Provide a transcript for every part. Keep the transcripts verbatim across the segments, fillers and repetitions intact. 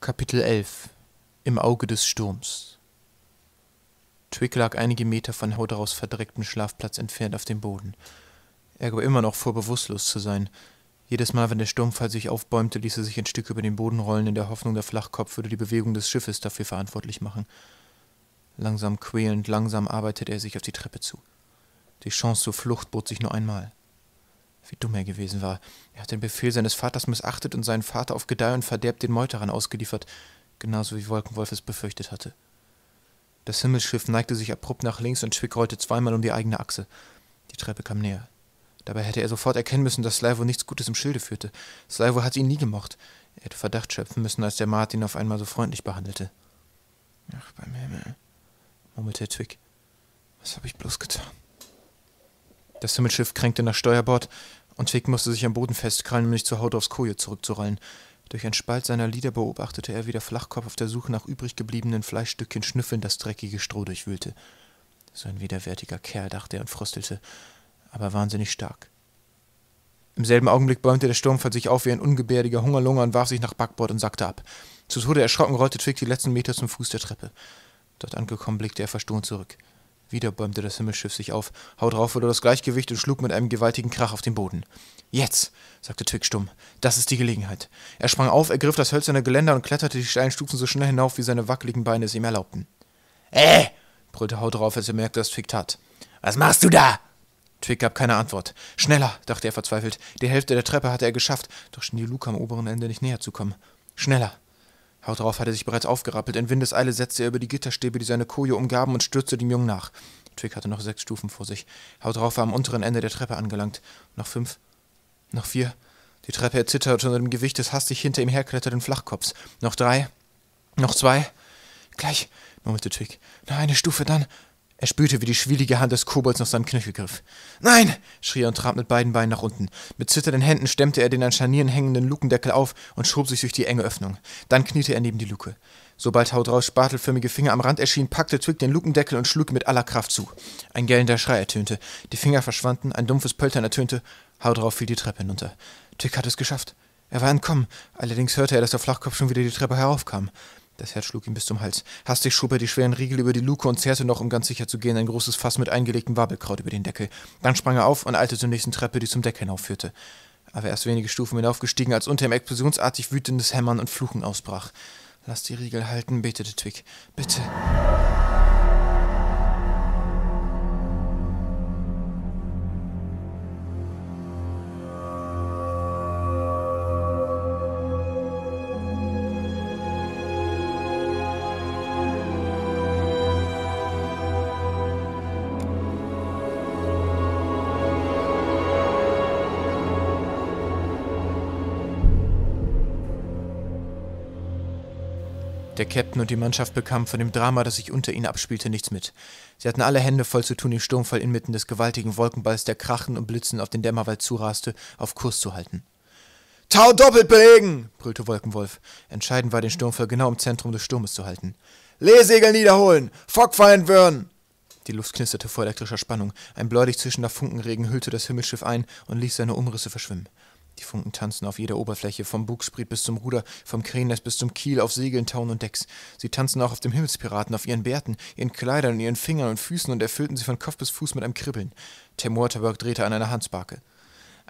Kapitel elf Im Auge des Sturms. Twig lag einige Meter von Hoderaus verdrecktem Schlafplatz entfernt auf dem Boden. Er gab immer noch vor, bewusstlos zu sein. Jedes Mal, wenn der Sturmfall sich aufbäumte, ließ er sich ein Stück über den Boden rollen, in der Hoffnung, der Flachkopf würde die Bewegung des Schiffes dafür verantwortlich machen. Langsam quälend, langsam arbeitete er sich auf die Treppe zu. Die Chance zur Flucht bot sich nur einmal. Wie dumm er gewesen war. Er hat den Befehl seines Vaters missachtet und seinen Vater auf Gedeih und Verderb den Meuterern ausgeliefert, genauso wie Wolkenwolf es befürchtet hatte. Das Himmelsschiff neigte sich abrupt nach links und Twig rollte zweimal um die eigene Achse. Die Treppe kam näher. Dabei hätte er sofort erkennen müssen, dass Slyvo nichts Gutes im Schilde führte. Slyvo hatte ihn nie gemocht. Er hätte Verdacht schöpfen müssen, als der Mart ihn auf einmal so freundlich behandelte. »Ach, beim Himmel«, murmelte Twig. »Was habe ich bloß getan?« Das Himmelschiff kränkte nach Steuerbord, und Twig musste sich am Boden festkrallen, um nicht zur Haut aufs Koje zurückzurollen. Durch einen Spalt seiner Lider beobachtete er, wie der Flachkopf auf der Suche nach übrig gebliebenen Fleischstückchen schnüffelnd das dreckige Stroh durchwühlte. So ein widerwärtiger Kerl, dachte er und fröstelte, aber wahnsinnig stark. Im selben Augenblick bäumte der Sturmfall sich auf wie ein ungebärdiger Hungerlunger und warf sich nach Backbord und sackte ab. Zu Tode erschrocken rollte Twig die letzten Meter zum Fuß der Treppe. Dort angekommen blickte er verstohlen zurück. Wieder bäumte das Himmelsschiff sich auf. Hautrauf verlor das Gleichgewicht und schlug mit einem gewaltigen Krach auf den Boden. »Jetzt«, sagte Twig stumm, »das ist die Gelegenheit.« Er sprang auf, ergriff das hölzerne Geländer und kletterte die steilen Stufen so schnell hinauf, wie seine wackeligen Beine es ihm erlaubten. »Äh!« brüllte Hautrauf, als er merkte, dass Twig tat. »Was machst du da?« Twig gab keine Antwort. »Schneller«, dachte er verzweifelt. Die Hälfte der Treppe hatte er geschafft, doch schien die Luke am oberen Ende nicht näher zu kommen. »Schneller!« Hautrauf hatte sich bereits aufgerappelt. In Windeseile setzte er über die Gitterstäbe, die seine Koje umgaben, und stürzte dem Jungen nach. Twig hatte noch sechs Stufen vor sich. Hautrauf war am unteren Ende der Treppe angelangt. Noch fünf, noch vier. Die Treppe erzitterte unter dem Gewicht des hastig hinter ihm herkletternden Flachkopfs. Noch drei, noch zwei. »Gleich«, murmelte Twig. »Noch eine Stufe, dann...« Er spürte, wie die schwielige Hand des Kobolds nach seinem Knöchel griff. »Nein«, schrie er und trat mit beiden Beinen nach unten. Mit zitternden Händen stemmte er den an Scharnieren hängenden Lukendeckel auf und schob sich durch die enge Öffnung. Dann kniete er neben die Luke. Sobald Hautraus spatelförmige Finger am Rand erschienen, packte Twig den Lukendeckel und schlug mit aller Kraft zu. Ein gellender Schrei ertönte. Die Finger verschwanden, ein dumpfes Pöltern ertönte. Hautrauf fiel die Treppe hinunter. Twig hatte es geschafft. Er war entkommen. Allerdings hörte er, dass der Flachkopf schon wieder die Treppe heraufkam. Das Herz schlug ihm bis zum Hals. Hastig schob er die schweren Riegel über die Luke und zerrte noch, um ganz sicher zu gehen, ein großes Fass mit eingelegtem Wabelkraut über den Deckel. Dann sprang er auf und eilte zur nächsten Treppe, die zum Deck hinaufführte. Aber erst wenige Stufen hinaufgestiegen, als unter ihm explosionsartig wütendes Hämmern und Fluchen ausbrach. »Lass die Riegel halten«, betete Twig. »Bitte.« Der Käpt'n und die Mannschaft bekamen von dem Drama, das sich unter ihnen abspielte, nichts mit. Sie hatten alle Hände voll zu tun, den Sturmfall inmitten des gewaltigen Wolkenballs, der krachen und blitzen auf den Dämmerwald zuraste, auf Kurs zu halten. »Tau doppelt belegen«, brüllte Wolkenwolf. Entscheidend war, den Sturmfall genau im Zentrum des Sturmes zu halten. »Lehsegel niederholen! Fockfallen würden!« Die Luft knisterte vor elektrischer Spannung. Ein bläulich zischender Funkenregen hüllte das Himmelsschiff ein und ließ seine Umrisse verschwimmen. Die Funken tanzten auf jeder Oberfläche, vom Bugspriet bis zum Ruder, vom Krähennest bis zum Kiel, auf Segeln, Tauen und Decks. Sie tanzten auch auf dem Himmelspiraten, auf ihren Bärten, ihren Kleidern und ihren Fingern und Füßen und erfüllten sie von Kopf bis Fuß mit einem Kribbeln. Tem Waterbork drehte an einer Handsparke.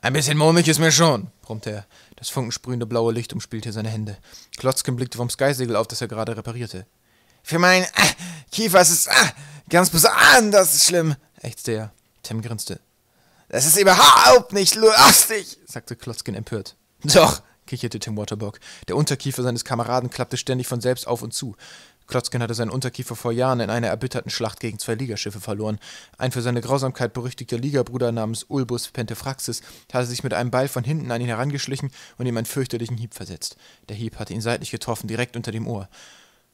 »Ein bisschen mulmig ist mir schon«, brummte er. Das funkensprühende blaue Licht umspielte seine Hände. Klotzkin blickte vom Skysegel auf, das er gerade reparierte. »Für meinen ah, Kiefer ist es ah, ganz besonders das ist schlimm«, ächzte er. Tem grinste. »Das ist überhaupt nicht lustig«, sagte Klotzkin empört. »Doch«, kicherte Tem Waterbork. Der Unterkiefer seines Kameraden klappte ständig von selbst auf und zu. Klotzkin hatte seinen Unterkiefer vor Jahren in einer erbitterten Schlacht gegen zwei Ligaschiffe verloren. Ein für seine Grausamkeit berüchtigter Ligabruder namens Ulbus Pentefraxis hatte sich mit einem Beil von hinten an ihn herangeschlichen und ihm einen fürchterlichen Hieb versetzt. Der Hieb hatte ihn seitlich getroffen, direkt unter dem Ohr.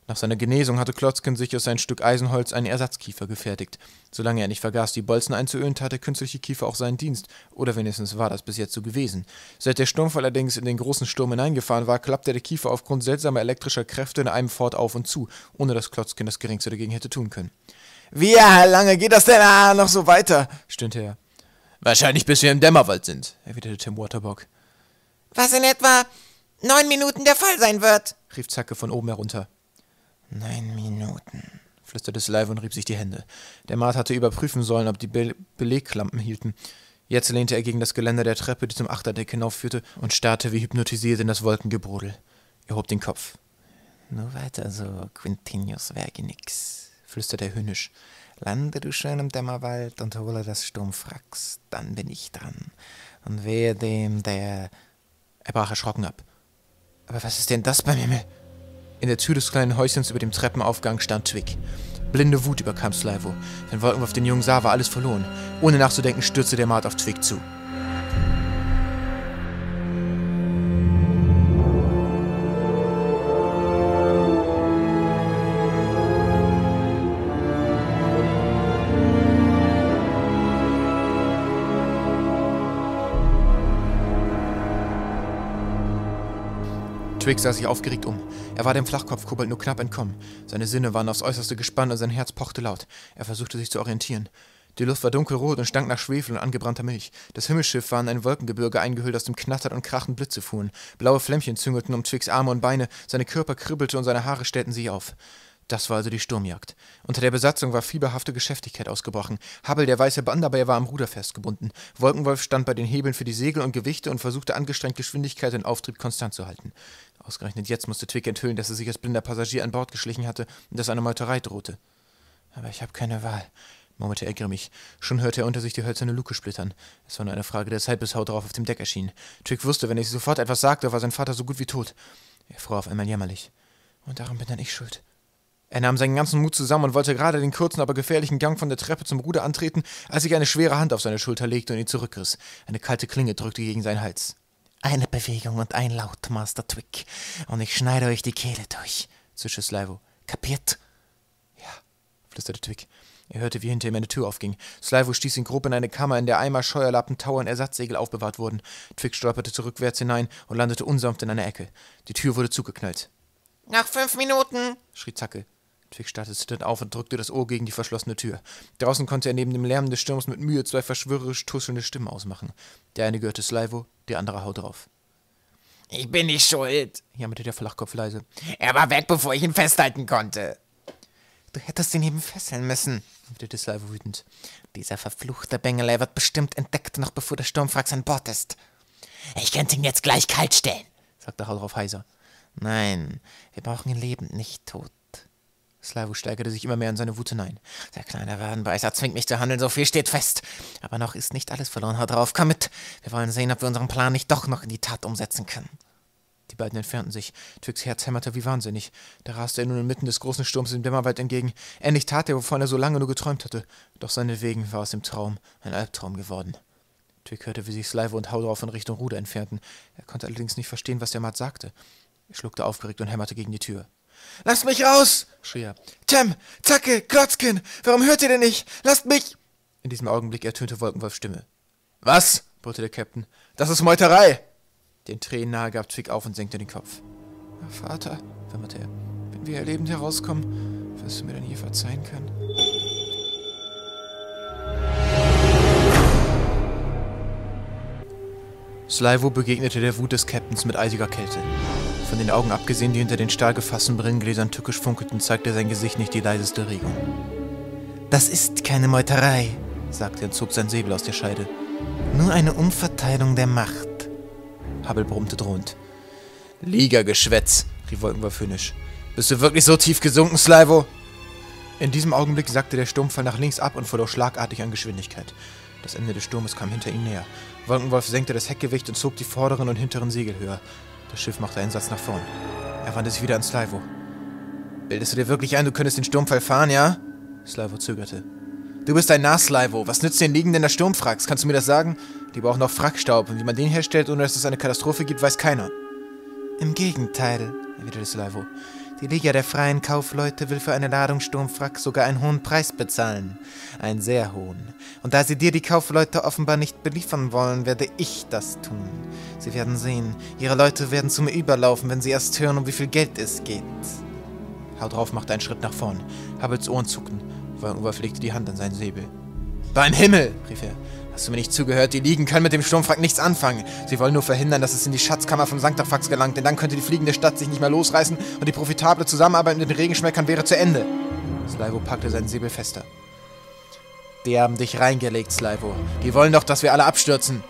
Nach seiner Genesung hatte Klotzkin sich aus einem Stück Eisenholz einen Ersatzkiefer gefertigt. Solange er nicht vergaß, die Bolzen einzuölen, tat der künstliche Kiefer auch seinen Dienst, oder wenigstens war das bis jetzt so gewesen. Seit der Sturmfall allerdings in den großen Sturm hineingefahren war, klappte der Kiefer aufgrund seltsamer elektrischer Kräfte in einem fort auf und zu, ohne dass Klotzkin das Geringste dagegen hätte tun können. »Wie lange geht das denn ah, noch so weiter?«, stöhnte er. »Wahrscheinlich bis wir im Dämmerwald sind«, erwiderte Tem Waterbork. »Was in etwa neun Minuten der Fall sein wird«, rief Zacke von oben herunter. Neun Minuten, flüsterte Slyvo und rieb sich die Hände. Der Mart hatte überprüfen sollen, ob die Be Beleglampen hielten. Jetzt lehnte er gegen das Geländer der Treppe, die zum Achterdeck hinaufführte, und starrte wie hypnotisiert in das Wolkengebrodel. Er hob den Kopf. »Nur weiter so, Quintinius Verginix«, flüsterte er höhnisch. »Lande du schön im Dämmerwald und hole das Sturmphrax, dann bin ich dran. Und wehe dem, der...« Er brach erschrocken ab. »Aber was ist denn das beim Himmel?« In der Tür des kleinen Häuschens über dem Treppenaufgang stand Twig. Blinde Wut überkam Slyvo. Wenn Wolkenwolf den Jungen sah, war alles verloren. Ohne nachzudenken stürzte der Mart auf Twig zu. Twig sah sich aufgeregt um. Er war dem Flachkopfkobold nur knapp entkommen. Seine Sinne waren aufs Äußerste gespannt und sein Herz pochte laut. Er versuchte sich zu orientieren. Die Luft war dunkelrot und stank nach Schwefel und angebrannter Milch. Das Himmelschiff war in ein Wolkengebirge eingehüllt, aus dem knattert und krachen Blitze fuhren. Blaue Flämmchen züngelten um Twigs Arme und Beine, seine Körper kribbelte und seine Haare stellten sich auf. Das war also die Sturmjagd. Unter der Besatzung war fieberhafte Geschäftigkeit ausgebrochen. Hubble, der weiße Banderbär, war am Ruder festgebunden. Wolkenwolf stand bei den Hebeln für die Segel und Gewichte und versuchte angestrengt Geschwindigkeit und Auftrieb konstant zu halten. Ausgerechnet jetzt musste Twig enthüllen, dass er sich als blinder Passagier an Bord geschlichen hatte und dass eine Meuterei drohte. »Aber ich habe keine Wahl«, murmelte er grimmig. Schon hörte er unter sich die hölzerne Luke splittern. Es war nur eine Frage der Zeit, bis Hautrauf auf dem Deck erschien. Twig wusste, wenn er sofort etwas sagte, war sein Vater so gut wie tot. Er fror auf einmal jämmerlich. »Und daran bin dann ich schuld.« Er nahm seinen ganzen Mut zusammen und wollte gerade den kurzen, aber gefährlichen Gang von der Treppe zum Ruder antreten, als sich eine schwere Hand auf seine Schulter legte und ihn zurückriss. Eine kalte Klinge drückte gegen seinen Hals. »Eine Bewegung und ein Laut, Master Twig, und ich schneide euch die Kehle durch«, zischte Slyvo. »Kapiert?« »Ja«, flüsterte Twig. Er hörte, wie hinter ihm eine Tür aufging. Slyvo stieß ihn grob in eine Kammer, in der Eimer, Scheuerlappen, Tau und Ersatzsegel aufbewahrt wurden. Twig stolperte zurückwärts hinein und landete unsanft in einer Ecke. Die Tür wurde zugeknallt. »Nach fünf Minuten«, schrie Zacke. Twig starrte zitternd auf und drückte das Ohr gegen die verschlossene Tür. Draußen konnte er neben dem Lärm des Sturms mit Mühe zwei verschwörerisch tuschelnde Stimmen ausmachen. Der eine gehörte Slyvo, der andere Hautrauf. »Ich bin nicht schuld«, jammerte der Flachkopf leise. »Er war weg, bevor ich ihn festhalten konnte.« »Du hättest ihn eben fesseln müssen«, erwiderte Slyvo wütend. »Dieser verfluchte Bengelei wird bestimmt entdeckt, noch bevor der Sturmphrax an Bord ist.« »Ich könnte ihn jetzt gleich kaltstellen«, sagte Hautrauf heiser. »Nein, wir brauchen ihn lebend, nicht tot.« Slyvo steigerte sich immer mehr in seine Wut hinein. »Der kleine Wadenbeißer zwingt mich zu handeln, so viel steht fest. Aber noch ist nicht alles verloren, Hautrauf, komm mit. Wir wollen sehen, ob wir unseren Plan nicht doch noch in die Tat umsetzen können.« Die beiden entfernten sich. Twigs Herz hämmerte wie wahnsinnig. Da raste er nun inmitten des großen Sturms dem Dämmerwald entgegen. Endlich tat er, wovon er so lange nur geträumt hatte. Doch seinetwegen war aus dem Traum ein Albtraum geworden. Twig hörte, wie sich Slyvo und Hautrauf in Richtung Ruder entfernten. Er konnte allerdings nicht verstehen, was der Mart sagte. Er schluckte aufgeregt und hämmerte gegen die Tür. »Lasst mich raus!« schrie er. »Tem! Zacke! Klotzkin! Warum hört ihr denn nicht? Lasst mich!« In diesem Augenblick ertönte Wolkenwolfs Stimme. »Was?« brüllte der Käpt'n. »Das ist Meuterei!« Den Tränen nahe gab Twig auf und senkte den Kopf. »Ach, Vater«, wimmerte er, »wenn wir lebend herauskommen, wirst du mir dann je verzeihen können?« Slyvo begegnete der Wut des Käpt'ns mit eisiger Kälte. Von den Augen abgesehen, die hinter den starr gefassten Brillengläsern tückisch funkelten, zeigte sein Gesicht nicht die leiseste Regung. »Das ist keine Meuterei«, sagte er und zog sein Säbel aus der Scheide. »Nur eine Umverteilung der Macht.« Hubble brummte drohend. »Liga-Geschwätz«, rief Wolkenwolf höhnisch. »Bist du wirklich so tief gesunken, Slyvo?« In diesem Augenblick sackte der Sturmfall nach links ab und verlor schlagartig an Geschwindigkeit. Das Ende des Sturmes kam hinter ihm näher. Wolkenwolf senkte das Heckgewicht und zog die vorderen und hinteren Segel höher. Das Schiff machte einen Satz nach vorn. Er wandte sich wieder an Slyvo. »Bildest du dir wirklich ein, du könntest den Sturmfall fahren, ja?« Slyvo zögerte. »Du bist ein Narr, Slyvo. Was nützt den Liegenden der Sturmphrax? Kannst du mir das sagen? Die brauchen noch Phraxstaub, und wie man den herstellt, ohne dass es eine Katastrophe gibt, weiß keiner.« »Im Gegenteil«, erwiderte Slyvo. »Die Liga der freien Kaufleute will für eine Ladung Sturmphrax sogar einen hohen Preis bezahlen. Einen sehr hohen. Und da sie dir die Kaufleute offenbar nicht beliefern wollen, werde ich das tun. Sie werden sehen, ihre Leute werden zu mir überlaufen, wenn sie erst hören, um wie viel Geld es geht.« Hautrauf machte einen Schritt nach vorn. Hubbles Ohren zuckten. Wolkenwolf legte die Hand an seinen Säbel. Beim Himmel, rief er. Hast du mir nicht zugehört? Die Liegen können mit dem Sturmfrack nichts anfangen. Sie wollen nur verhindern, dass es in die Schatzkammer von Sanktafax gelangt, denn dann könnte die fliegende Stadt sich nicht mehr losreißen und die profitable Zusammenarbeit mit den Regenschmeckern wäre zu Ende. Slyvo packte seinen Säbel fester. Die haben dich reingelegt, Slyvo. Die wollen doch, dass wir alle abstürzen.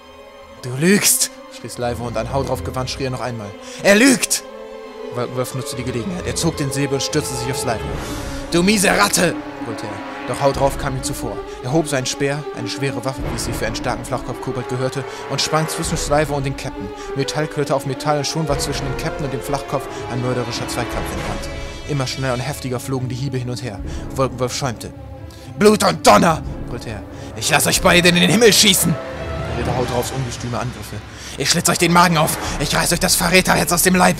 Du lügst, schrie Slyvo und an Hautrauf gewandt schrie er noch einmal. Er lügt! Wolkenwolf nutzte die Gelegenheit. Er zog den Säbel und stürzte sich auf Slyvo. Du miese Ratte, brüllte er. Doch Hautrauf kam ihm zuvor. Er hob seinen Speer, eine schwere Waffe, wie es sie für einen starken Flachkopf-Kobold gehörte, und sprang zwischen Slyvo und den Käpt'n. Metall klirrte auf Metall und schon war zwischen dem Käpt'n und dem Flachkopf ein mörderischer Zweikampf entbrannt. Immer schneller und heftiger flogen die Hiebe hin und her. Wolkenwolf schäumte. Blut und Donner, brüllte er. Ich lasse euch beide in den Himmel schießen! Er ritt Hautraufs ungestüme Angriffe. Ich schlitze euch den Magen auf! Ich reiß euch das Verräterherz aus dem Leib!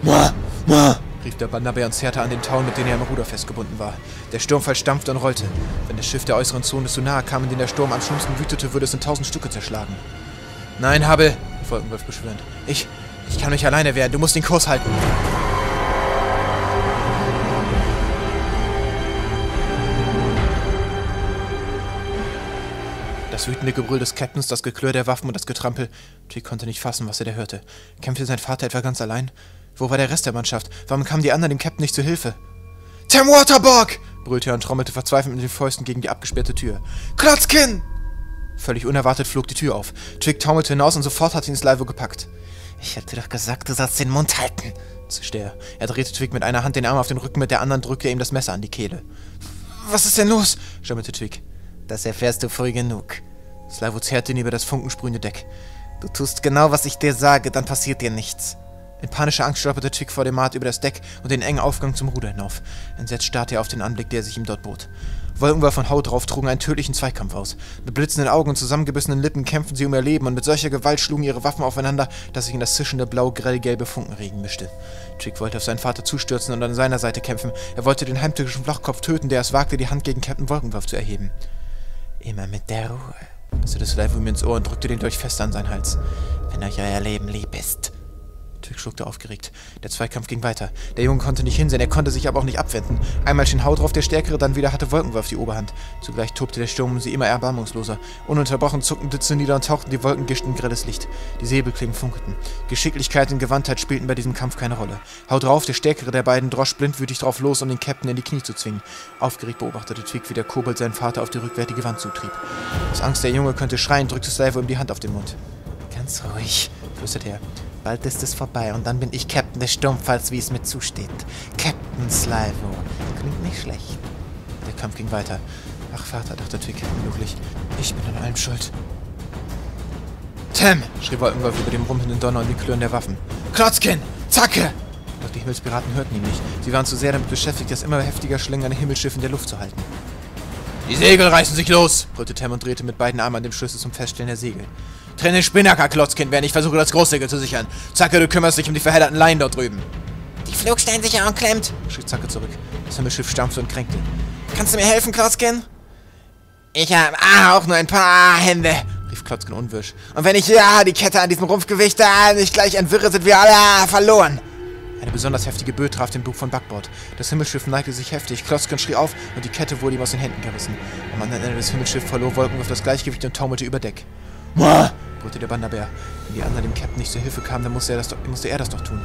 Ma, ma! rief der Banderbär und zerrte an den Tauen, mit denen er im Ruder festgebunden war. Der Sturmfall stampfte und rollte. Wenn das Schiff der äußeren Zone zu nahe kam, in denen der Sturm am schlimmsten wütete, würde es in tausend Stücke zerschlagen. Nein, Hubble, Wolkenwolf beschwörend. Ich, ich kann mich alleine wehren. Du musst den Kurs halten. Das wütende Gebrüll des Käpt'ns, das Geklirr der Waffen und das Getrampel. Twig konnte nicht fassen, was er da hörte. Kämpfte sein Vater etwa ganz allein? Wo war der Rest der Mannschaft? Warum kamen die anderen dem Käpt'n nicht zu Hilfe? Tem Waterbork! brüllte er und trommelte verzweifelt mit den Fäusten gegen die abgesperrte Tür. Klotzkin! Völlig unerwartet flog die Tür auf. Twig taumelte hinaus und sofort hat ihn Slyvo gepackt. Ich hab dir doch gesagt, du sollst den Mund halten, zischte er. Er drehte Twig mit einer Hand den Arm auf den Rücken, mit der anderen drückte er ihm das Messer an die Kehle. Was ist denn los? stammelte Twig. Das erfährst du früh genug. Slyvo zerrte ihn über das funkensprühende Deck. Du tust genau, was ich dir sage, dann passiert dir nichts. In panischer Angst stolperte Twig vor dem Mart über das Deck und den engen Aufgang zum Ruder hinauf. Entsetzt starrte er auf den Anblick, der sich ihm dort bot. Wolkenwolf und Hautrauf trugen einen tödlichen Zweikampf aus. Mit blitzenden Augen und zusammengebissenen Lippen kämpften sie um ihr Leben und mit solcher Gewalt schlugen ihre Waffen aufeinander, dass sich in das zischende blau-grell-gelbe Funkenregen mischte. Twig wollte auf seinen Vater zustürzen und an seiner Seite kämpfen. Er wollte den heimtückischen Flachkopf töten, der es wagte, die Hand gegen Käpt'n Wolkenwolf zu erheben. Immer mit der Ruhe, flüsterte Slyvo ihm ins Ohr und drückte den Dolch fest an seinen Hals. Wenn euch euer Leben lieb ist. Twig schluckte aufgeregt. Der Zweikampf ging weiter. Der Junge konnte nicht hinsehen, er konnte sich aber auch nicht abwenden. Einmal schien Hautrauf der Stärkere, dann wieder hatte Wolkenwolf die Oberhand. Zugleich tobte der Sturm um sie immer erbarmungsloser. Ununterbrochen zuckten Blitze nieder und tauchten die Wolkengischt in grelles Licht. Die Säbelklingen funkelten. Geschicklichkeit und Gewandtheit spielten bei diesem Kampf keine Rolle. Hautrauf, der Stärkere der beiden, drosch blindwütig drauf los, um den Käpt'n in die Knie zu zwingen. Aufgeregt beobachtete Twig, wie der Kobold seinen Vater auf die rückwärtige Wand zutrieb. Aus Angst, der Junge könnte schreien, drückte Slyvo ihm die Hand auf den Mund. Ganz ruhig, flüsterte er. Bald ist es vorbei und dann bin ich Käpt'n des Sturmfalls, wie es mir zusteht. Käpt'n Slyvo. Klingt nicht schlecht. Der Kampf ging weiter. Ach Vater, dachte Twig, unmöglich. Ich bin an allem schuld. Tem! schrie Wolkenwolf über dem rumpelnden Donner und die Klirren der Waffen. Klotzkin! Zacke! Doch die Himmelspiraten hörten ihn nicht. Sie waren zu sehr damit beschäftigt, das immer heftiger schlingernde Himmelsschiff in der Luft zu halten. Die Segel reißen sich los, brüllte Tem und drehte mit beiden Armen an dem Schlüssel zum Feststellen der Segel. Trenne den Spinnaker, Klotzkin, während ich versuche, das Großsegel zu sichern. Zacke, du kümmerst dich um die verhedderten Leinen dort drüben. Die Flugsteinsicherung klemmt, schrie Zacke zurück. Das Himmelschiff stampfte und kränkte. Kannst du mir helfen, Klotzkin? Ich habe ah, auch nur ein paar Hände, rief Klotzkin unwirsch. Und wenn ich ja die Kette an diesem Rumpfgewicht da nicht gleich entwirre, sind wir alle ah, verloren. Eine besonders heftige Böe traf den Bug von Backbord. Das Himmelsschiff neigte sich heftig, Klotzkin schrie auf und die Kette wurde ihm aus den Händen gerissen. Am anderen Ende des Himmelsschiffs verlor Wolkenwolf das Gleichgewicht und taumelte über Deck. Mua! brüllte der Banderbär. Wenn die anderen dem Käpt'n nicht zur Hilfe kamen, dann musste er das doch, musste er das doch tun.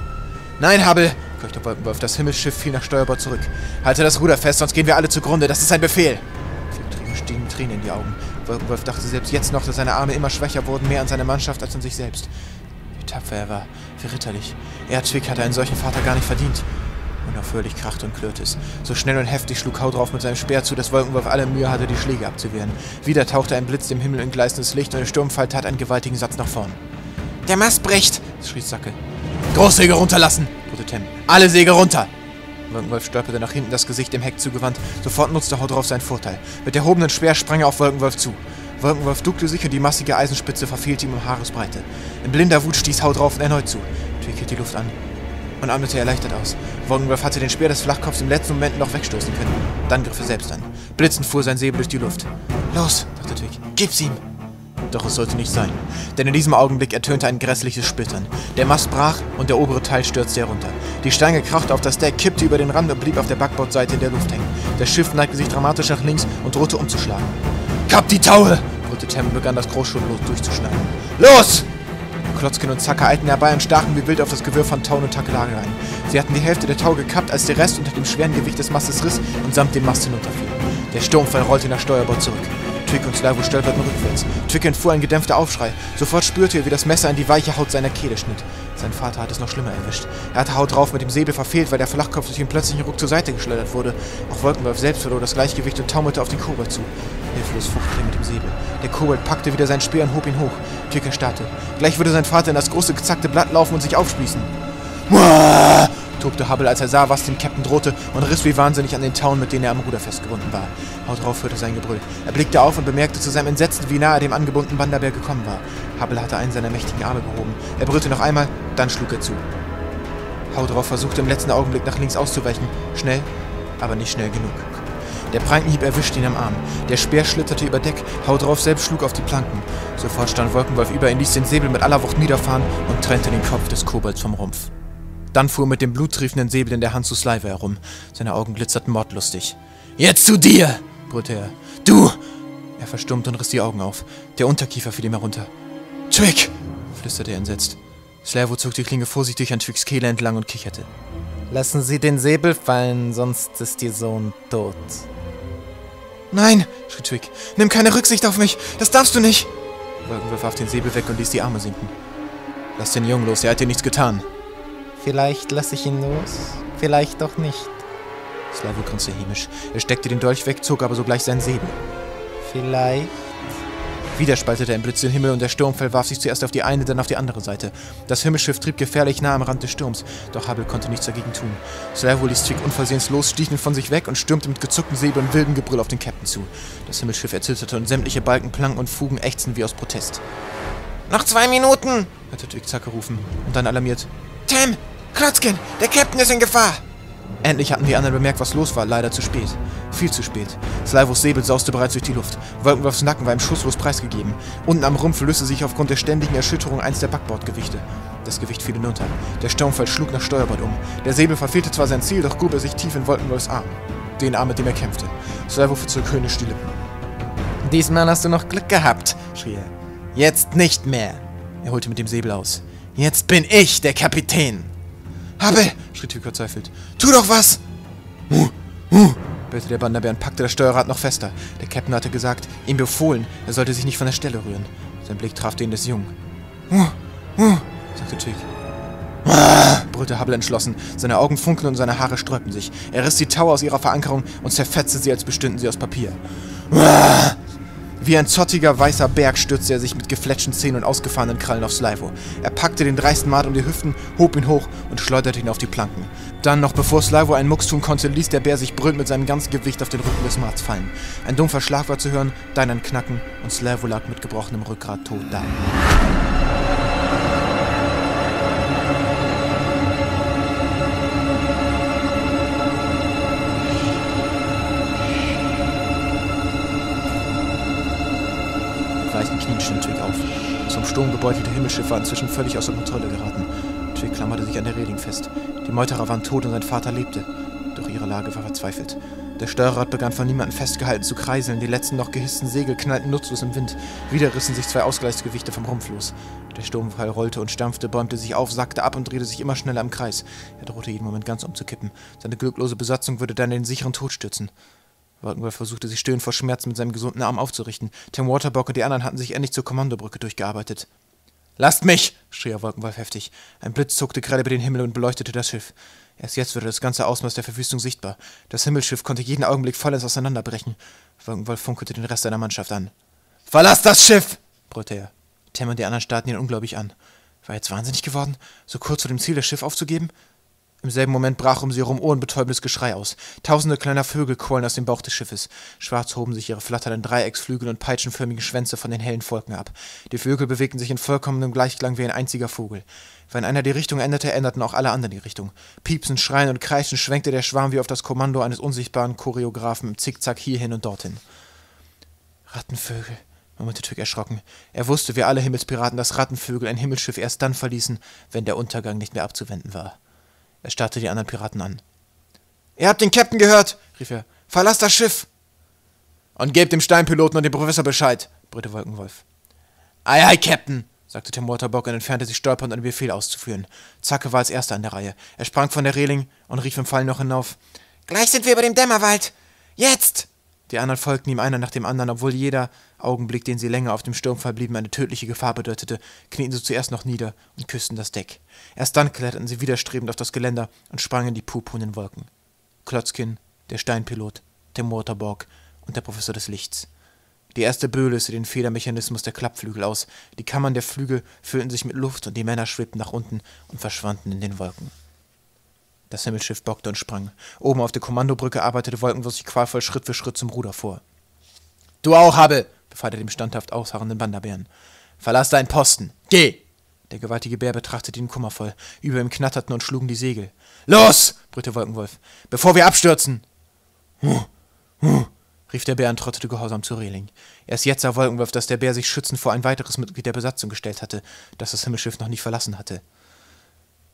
Nein, Hubble! keuchte Wolkenwolf. Das Himmelsschiff fiel nach Steuerbord zurück. Halte das Ruder fest, sonst gehen wir alle zugrunde. Das ist ein Befehl! Ihm stiegen Tränen in die Augen. Wolkenwolf dachte selbst jetzt noch, dass seine Arme immer schwächer wurden, mehr an seine Mannschaft als an sich selbst. Wie tapfer er war, wie ritterlich. Er, Twig, hatte einen solchen Vater gar nicht verdient. Unaufhörlich krachte und klirrte es. So schnell und heftig schlug Hautrauf mit seinem Speer zu, dass Wolkenwolf alle Mühe hatte, die Schläge abzuwehren. Wieder tauchte ein Blitz dem Himmel in gleißendes Licht und der Sturmfall tat einen gewaltigen Satz nach vorn. Der Mast bricht! schrie Zacke. Großsegel runterlassen! brüllte Tem. Alle Segel runter! Wolkenwolf stolperte nach hinten, das Gesicht dem Heck zugewandt. Sofort nutzte Hautrauf seinen Vorteil. Mit erhobenem Speer sprang er auf Wolkenwolf zu. Wolkenwolf duckte sich und die massige Eisenspitze verfehlte ihm um Haaresbreite. In blinder Wut stieß Hautrauf und erneut zu. Twig hielt die Luft an und atmete erleichtert aus. Wolkenwolf hatte den Speer des Flachkopfs im letzten Moment noch wegstoßen können. Dann griff er selbst an. Blitzend fuhr sein Säbel durch die Luft. Los, dachte Twig, gib's ihm! Doch es sollte nicht sein, denn in diesem Augenblick ertönte ein grässliches Splittern. Der Mast brach und der obere Teil stürzte herunter. Die Stange krachte auf das Deck, kippte über den Rand und blieb auf der Backbordseite in der Luft hängen. Das Schiff neigte sich dramatisch nach links und drohte umzuschlagen. Kappt die Taue! Brüllte Tem und begann das Groß schon los durchzuschneiden. Los! Klotzkin und Zacke eilten herbei und stachen wie wild auf das Gewirr von Tauen und Takelage ein. Sie hatten die Hälfte der Tau gekappt, als der Rest unter dem schweren Gewicht des Mastes riss und samt dem Mast hinunterfiel. Der Sturmfall rollte nach Steuerbord zurück. Twig und Slyvo stolperten rückwärts. Twig entfuhr ein gedämpfter Aufschrei. Sofort spürte er, wie das Messer in die weiche Haut seiner Kehle schnitt. Sein Vater hat es noch schlimmer erwischt. Er hatte Hautrauf mit dem Säbel verfehlt, weil der Flachkopf durch den plötzlichen Ruck zur Seite geschleudert wurde. Auch Wolkenwolf selbst verlor das Gleichgewicht und taumelte auf den Kobold zu. Hilflos fuchtelte er mit dem Säbel. Der Kobold packte wieder sein Speer und hob ihn hoch. Twig erstarrte. Gleich würde sein Vater in das große, gezackte Blatt laufen und sich aufspießen. Muah! Tobte Hubble, als er sah, was dem Captain drohte, und riss wie wahnsinnig an den Tauen, mit denen er am Ruder festgebunden war. Hautrauf hörte sein Gebrüll. Er blickte auf und bemerkte zu seinem Entsetzen, wie nahe er dem angebundenen Banderbär gekommen war. Hubble hatte einen seiner mächtigen Arme gehoben. Er brüllte noch einmal, dann schlug er zu. Hautrauf versuchte im letzten Augenblick nach links auszuweichen. Schnell, aber nicht schnell genug. Der Prankenhieb erwischte ihn am Arm. Der Speer schlitterte über Deck. Hautrauf selbst schlug auf die Planken. Sofort stand Wolkenwolf über ihn, ließ den Säbel mit aller Wucht niederfahren und trennte den Kopf des Kobolds vom Rumpf. Dann fuhr mit dem bluttriefenden Säbel in der Hand zu Slyvo herum. Seine Augen glitzerten mordlustig. »Jetzt zu dir!« brüllte er. »Du!« Er verstummte und riss die Augen auf. Der Unterkiefer fiel ihm herunter. »Twig!« flüsterte er entsetzt. Slyvo zog die Klinge vorsichtig an Twigs Kehle entlang und kicherte. »Lassen Sie den Säbel fallen, sonst ist Ihr Sohn tot.« »Nein!« schrie Twig. »Nimm keine Rücksicht auf mich! Das darfst du nicht!« Wolkenwolf warf den Säbel weg und ließ die Arme sinken. »Lass den Jungen los, er hat dir nichts getan.« Vielleicht lasse ich ihn los, vielleicht doch nicht. Slyvo grinste hämisch. Er steckte den Dolch weg, zog aber sogleich seinen Säbel. Vielleicht. Wieder spaltete ein Blitz den Himmel und der Sturmfall warf sich zuerst auf die eine, dann auf die andere Seite. Das Himmelsschiff trieb gefährlich nah am Rand des Sturms, doch Hubble konnte nichts dagegen tun. Slyvo ließ Twig unversehens los, stieß ihn von sich weg und stürmte mit gezuckten Säbeln und wildem Gebrüll auf den Captain zu. Das Himmelsschiff erzitterte und sämtliche Balken, Planken und Fugen ächzten wie aus Protest. »Noch zwei Minuten!« hörte Twig Zacke rufen und dann alarmiert. »Tem! Klotzkin! Der Captain ist in Gefahr!« Endlich hatten die anderen bemerkt, was los war. Leider zu spät. Viel zu spät. Slyvos Säbel sauste bereits durch die Luft. Wolkenwolfs Nacken war ihm schusslos preisgegeben. Unten am Rumpf löste sich aufgrund der ständigen Erschütterung eins der Backbordgewichte. Das Gewicht fiel hinunter. Der Sturmfall schlug nach Steuerbord um. Der Säbel verfehlte zwar sein Ziel, doch grub er sich tief in Wolkenwolfs Arm. Den Arm, mit dem er kämpfte. Slyvo verzog höhnisch die Lippen. »Diesmal hast du noch Glück gehabt«, schrie er. »Jetzt nicht mehr!« Er holte mit dem Säbel aus. »Jetzt bin ich der Kapitän!« »Hubble!« schrie Twig verzweifelt. »Tu doch was!« »Huh! Huh!« bellte der Banderbär und packte das Steuerrad noch fester. Der Captain hatte gesagt, ihm befohlen, er sollte sich nicht von der Stelle rühren. Sein Blick traf den des Jungen. »Huh! Huh!« sagte Twig. »Ah!« brüllte Hubble entschlossen. Seine Augen funkelten und seine Haare sträubten sich. Er riss die Tau aus ihrer Verankerung und zerfetzte sie, als bestünden sie aus Papier. »Ah!« Wie ein zottiger, weißer Berg stürzte er sich mit gefletschten Zähnen und ausgefahrenen Krallen auf Slyvo. Er packte den dreisten Mart um die Hüften, hob ihn hoch und schleuderte ihn auf die Planken. Dann, noch bevor Slyvo einen Mucks tun konnte, ließ der Bär sich brüllend mit seinem ganzen Gewicht auf den Rücken des Marts fallen. Ein dumpfer Schlag war zu hören, dann ein Knacken und Slyvo lag mit gebrochenem Rückgrat tot da. Knien stand Twig auf. Das vom Sturm gebeutelte Himmelsschiff war inzwischen völlig außer Kontrolle geraten. Twig klammerte sich an der Reling fest. Die Meuterer waren tot und sein Vater lebte. Doch ihre Lage war verzweifelt. Der Steuerrad begann von niemandem festgehalten zu kreiseln. Die letzten noch gehissten Segel knallten nutzlos im Wind. Wieder rissen sich zwei Ausgleichsgewichte vom Rumpf los. Der Sturmfall rollte und stampfte, bäumte sich auf, sackte ab und drehte sich immer schneller im Kreis. Er drohte jeden Moment ganz umzukippen. Seine glücklose Besatzung würde dann in den sicheren Tod stürzen. Wolkenwolf versuchte, sich stöhnend vor Schmerzen mit seinem gesunden Arm aufzurichten. Tem Waterbork und die anderen hatten sich endlich zur Kommandobrücke durchgearbeitet. »Lasst mich!« schrie er Wolkenwolf heftig. Ein Blitz zuckte gerade über den Himmel und beleuchtete das Schiff. Erst jetzt wurde das ganze Ausmaß der Verwüstung sichtbar. Das Himmelsschiff konnte jeden Augenblick vollends auseinanderbrechen. Wolkenwolf funkelte den Rest seiner Mannschaft an. »Verlasst das Schiff!« brüllte er. Tem und die anderen starrten ihn unglaublich an. War er jetzt wahnsinnig geworden? So kurz vor dem Ziel, das Schiff aufzugeben? Im selben Moment brach um sie herum ohrenbetäubendes Geschrei aus. Tausende kleiner Vögel quollen aus dem Bauch des Schiffes. Schwarz hoben sich ihre flatternden Dreiecksflügel und peitschenförmigen Schwänze von den hellen Wolken ab. Die Vögel bewegten sich in vollkommenem Gleichklang wie ein einziger Vogel. Wenn einer die Richtung änderte, änderten auch alle anderen die Richtung. Piepsend, schreien und kreischen schwenkte der Schwarm wie auf das Kommando eines unsichtbaren Choreografen im Zickzack hierhin und dorthin. »Rattenvögel«, murmelte Twig erschrocken. Er wusste, wie alle Himmelspiraten, dass Rattenvögel ein Himmelsschiff erst dann verließen, wenn der Untergang nicht mehr abzuwenden war. Er starrte die anderen Piraten an. »Ihr habt den Captain gehört!« rief er. »Verlasst das Schiff!« Und gebt dem Steinpiloten und dem Professor Bescheid, brüllte Wolkenwolf. Ei, ei, Captain, sagte Tem Waterbork und entfernte sich stolpernd, einen Befehl auszuführen. Zacke war als erster an der Reihe. Er sprang von der Reling und rief im Fallen noch hinauf. Gleich sind wir über dem Dämmerwald. Jetzt! Die anderen folgten ihm einer nach dem anderen, obwohl jeder Augenblick, den sie länger auf dem Sturm verblieben, eine tödliche Gefahr bedeutete, knieten sie zuerst noch nieder und küssten das Deck. Erst dann kletterten sie widerstrebend auf das Geländer und sprangen in die purpurnen Wolken. Klotzkin, der Steinpilot, Tem Waterbork und der Professor des Lichts. Die erste Böe löste den Federmechanismus der Klappflügel aus, die Kammern der Flügel füllten sich mit Luft und die Männer schwebten nach unten und verschwanden in den Wolken. Das Himmelsschiff bockte und sprang. Oben auf der Kommandobrücke arbeitete Wolkenwolf sich qualvoll Schritt für Schritt zum Ruder vor. »Du auch, Hubble!« befahl er dem standhaft ausharrenden Banderbären. »Verlass deinen Posten! Geh!« Der gewaltige Bär betrachtete ihn kummervoll. Über ihm knatterten und schlugen die Segel. »Los!« brüllte Wolkenwolf. »Bevor wir abstürzen!« »Huh! Huh!« rief der Bär und trottete gehorsam zur Reling. Erst jetzt sah Wolkenwolf, dass der Bär sich schützend vor ein weiteres Mitglied der Besatzung gestellt hatte, das das Himmelsschiff noch nicht verlassen hatte.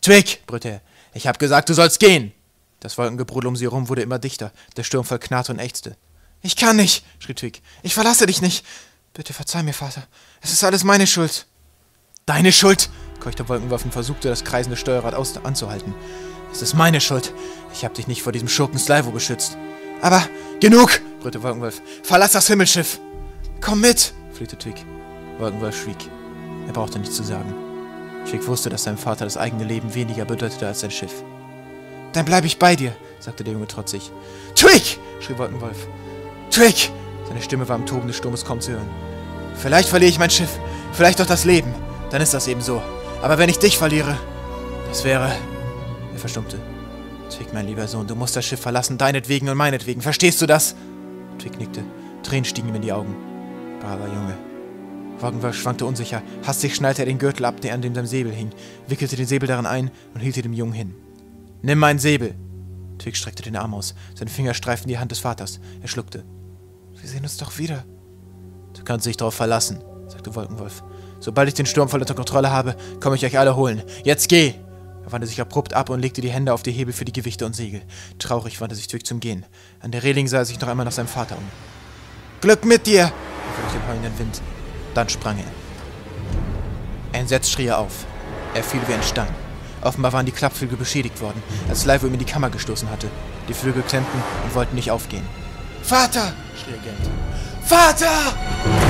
»Twig!« brüllte er. »Ich hab gesagt, du sollst gehen!« Das Wolkengebrudel um sie herum wurde immer dichter. Der Sturm verknarrte und ächzte. »Ich kann nicht!« schrie Twig. »Ich verlasse dich nicht! Bitte verzeih mir, Vater. Es ist alles meine Schuld!« »Deine Schuld!« keuchte Wolkenwolf und versuchte, das kreisende Steuerrad aus anzuhalten. »Es ist meine Schuld! Ich hab dich nicht vor diesem Schurken Slyvo beschützt!« »Aber genug!« brüllte Wolkenwolf. »Verlass das Himmelsschiff!« »Komm mit!« flehte Twig. Wolkenwolf schwieg. Er brauchte nichts zu sagen. Twig wusste, dass seinem Vater das eigene Leben weniger bedeutete als sein Schiff. »Dann bleibe ich bei dir«, sagte der Junge trotzig. »Twig!« schrie Wolkenwolf. »Twig!« Seine Stimme war im Toben des Sturmes kaum zu hören. »Vielleicht verliere ich mein Schiff, vielleicht doch das Leben. Dann ist das eben so. Aber wenn ich dich verliere, das wäre...« Er verstummte. »Twig, mein lieber Sohn, du musst das Schiff verlassen, deinetwegen und meinetwegen. Verstehst du das?« Twig nickte. Tränen stiegen ihm in die Augen. »Braver Junge.« Wolkenwolf schwankte unsicher. Hastig schnallte er den Gürtel ab, der an dem sein Säbel hing, wickelte den Säbel darin ein und hielt ihn dem Jungen hin. »Nimm meinen Säbel!« Twig streckte den Arm aus. Seine Finger streiften die Hand des Vaters. Er schluckte. »Wir sehen uns doch wieder.« »Du kannst dich darauf verlassen«, sagte Wolkenwolf. »Sobald ich den Sturm voll unter Kontrolle habe, komme ich euch alle holen. Jetzt geh!« Er wandte sich abrupt ab und legte die Hände auf die Hebel für die Gewichte und Segel. Traurig wandte sich Twig zum Gehen. An der Reling sah er sich noch einmal nach seinem Vater um. »Glück mit dir!« Er rief dem heulenden Wind. Dann sprang er. Entsetzt schrie er auf. Er fiel wie ein Stein. Offenbar waren die Klappflügel beschädigt worden, als Slyvo ihm in die Kammer gestoßen hatte. Die Flügel klemmten und wollten nicht aufgehen. »Vater!« schrie er gellend. »Vater!«